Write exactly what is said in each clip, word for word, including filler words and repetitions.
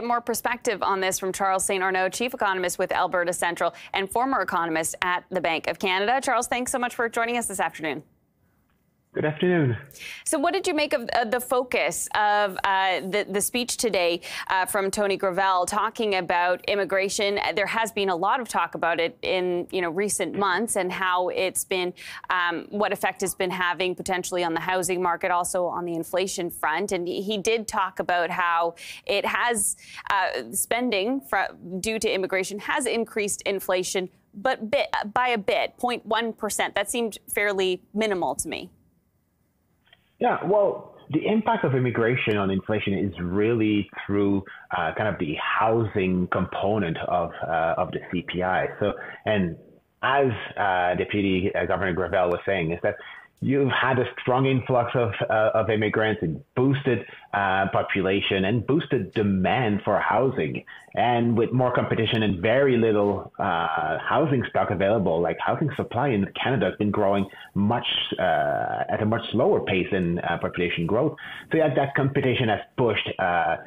get more perspective on this from Charles Saint Arnaud, chief economist with Alberta Central and former economist at the Bank of Canada. Charles, thanks so much for joining us this afternoon. Good afternoon. So what did you make of uh, the focus of uh, the, the speech today uh, from Tony Gravel talking about immigration? There has been a lot of talk about it in you know recent months and how it's been, um, what effect it's been having potentially on the housing market, also on the inflation front. And he did talk about how it has, uh, spending for, due to immigration has increased inflation, but bit, by a bit, zero point one percent. That seemed fairly minimal to me. Yeah, well, the impact of immigration on inflation is really through uh, kind of the housing component of uh, of the C P I. So, and as uh, Deputy Governor Gravel was saying, is that you've had a strong influx of uh, of immigrants and boosted uh, population and boosted demand for housing. And with more competition and very little uh, housing stock available, like housing supply in Canada has been growing much uh, at a much slower pace than uh, population growth. So yeah, that competition has pushed uh,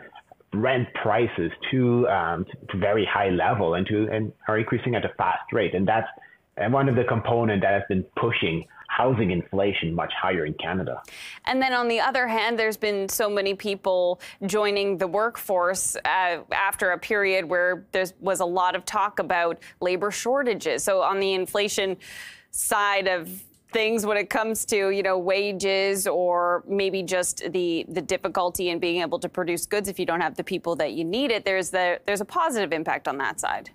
rent prices to, um, to very high level and to and are increasing at a fast rate. And that's and one of the components that has been pushing housing inflation much higher in Canada. And then on the other hand, there's been so many people joining the workforce uh, after a period where there was a lot of talk about labor shortages. So on the inflation side of things, when it comes to, you know, wages or maybe just the the difficulty in being able to produce goods if you don't have the people that you need it, there's the there's a positive impact on that side.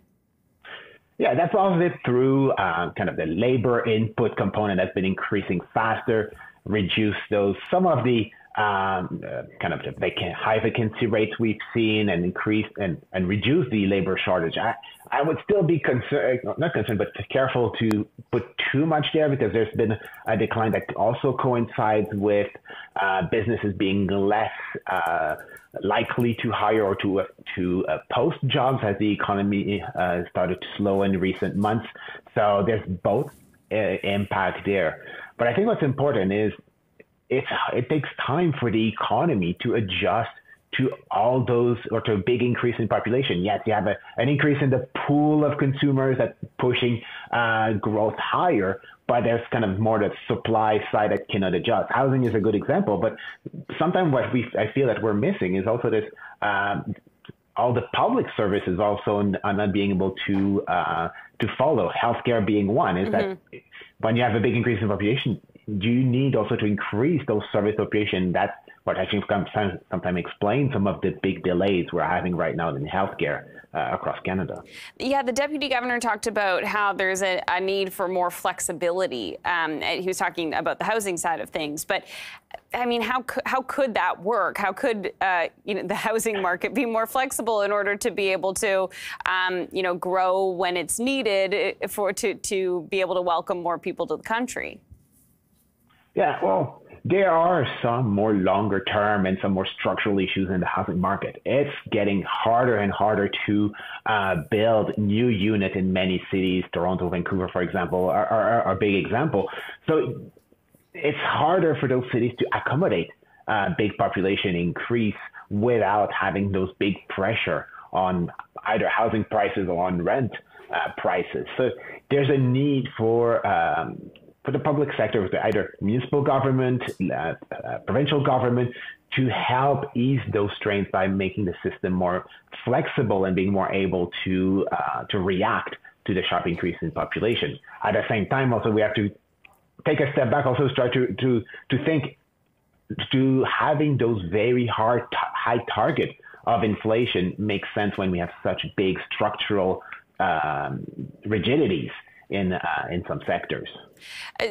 Yeah, that's all it through um, kind of the labor input component that's been increasing faster, reduce those, some of the um, uh, kind of the vac- high vacancy rates we've seen and increase and, and reduce the labor shortage. I, I would still be concerned, not concerned, but careful to put too much there because there's been a decline that also coincides with uh, businesses being less uh, likely to hire or to uh, to uh, post jobs as the economy uh, started to slow in recent months. So there's both uh, impact there. But I think what's important is it's, it takes time for the economy to adjust to all those, or to a big increase in population. Yes, you have a, an increase in the pool of consumers that's pushing uh, growth higher, but there's kind of more the supply side that cannot adjust. Housing is a good example, but sometimes what we I feel that we're missing is also this, um, all the public services also are not being able to uh, to follow. Healthcare being one, is mm-hmm. that when you have a big increase in population, you need also to increase those service population. That's what actually sometimes, sometimes explains some of the big delays we're having right now in healthcare uh, across Canada. Yeah, the Deputy Governor talked about how there's a, a need for more flexibility. Um, he was talking about the housing side of things, but I mean, how how could that work? How could uh, you know the housing market be more flexible in order to be able to um, you know grow when it's needed for to to be able to welcome more people to the country? Yeah, well, there are some more longer term and some more structural issues in the housing market. It's getting harder and harder to uh, build new units in many cities. Toronto, Vancouver, for example, are, are, are a big example. So it's harder for those cities to accommodate uh, big population increase without having those big pressure on either housing prices or on rent uh, prices. So there's a need for um, for the public sector, either municipal government, uh, uh, provincial government, to help ease those strains by making the system more flexible and being more able to uh, to react to the sharp increase in population. At the same time, also we have to take a step back, also start to to to think to having those very hard t- high target of inflation makes sense when we have such big structural um, rigidities in uh, in some sectors.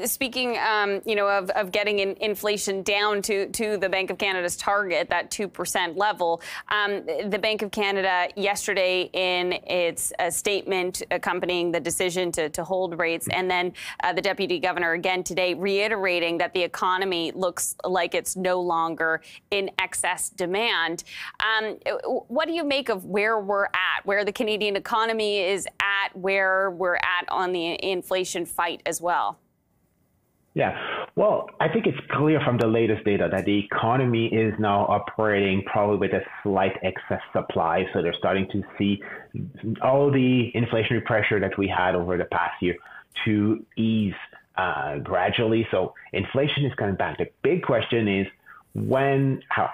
Speaking, um, you know, of, of getting in inflation down to, to the Bank of Canada's target, that two percent level, um, the Bank of Canada yesterday in its uh, statement accompanying the decision to, to hold rates, and then uh, the Deputy Governor again today reiterating that the economy looks like it's no longer in excess demand. Um, what do you make of where we're at, where the Canadian economy is at, where we're at on the inflation fight as well? Yeah, Well, I think it's clear from the latest data that the economy is now operating probably with a slight excess supply. So they're starting to see all the inflationary pressure that we had over the past year to ease uh, gradually. So inflation is coming back. The big question is when, how,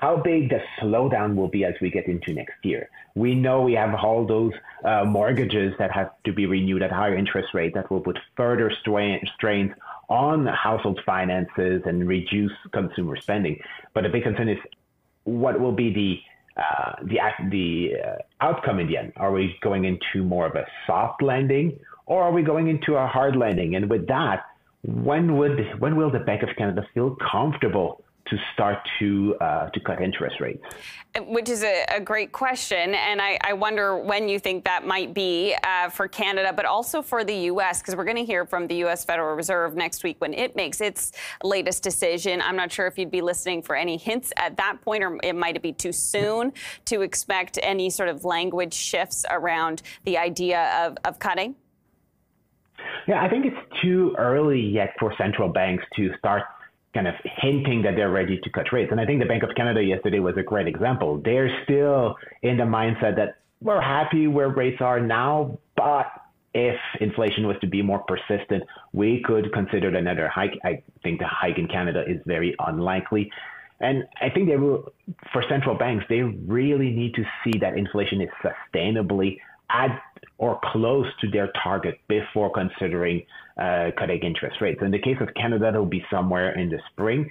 how big the slowdown will be as we get into next year. We know we have all those uh, mortgages that have to be renewed at higher interest rates that will put further strain, strains on household finances and reduce consumer spending. But the big concern is what will be the uh, the, the uh, outcome in the end. Are we going into more of a soft landing, or are we going into a hard landing? And with that, when would when will the Bank of Canada feel comfortable to start to uh, to cut interest rates? Which is a, a great question. And I, I wonder when you think that might be uh, for Canada, but also for the U S, because we're going to hear from the U S Federal Reserve next week when it makes its latest decision. I'm not sure if you'd be listening for any hints at that point, or it might be too soon to expect any sort of language shifts around the idea of, of cutting. Yeah, I think it's too early yet for central banks to start kind of hinting that they're ready to cut rates. And I think the Bank of Canada yesterday was a great example. They're still in the mindset that we're happy where rates are now, but if inflation was to be more persistent, we could consider another hike. I think the hike in Canada is very unlikely. And I think they will, for central banks, they really need to see that inflation is sustainably at or close to their target before considering uh, cutting interest rates. In the case of Canada, it'll be somewhere in the spring.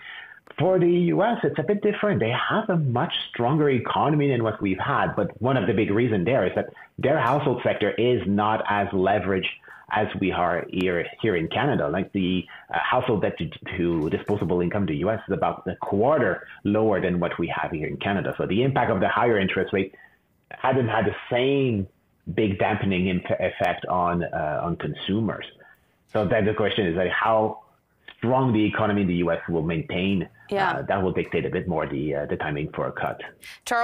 For the U S, it's a bit different. They have a much stronger economy than what we've had. But one of the big reasons there is that their household sector is not as leveraged as we are here, here in Canada. Like the uh, household debt to, to disposable income in the U S is about a quarter lower than what we have here in Canada. So the impact of the higher interest rate hasn't had the same big dampening impact effect on uh, on consumers. So then the question is like how strong the economy in the U S will maintain. Yeah. Uh, that will dictate a bit more the uh, the timing for a cut. Charles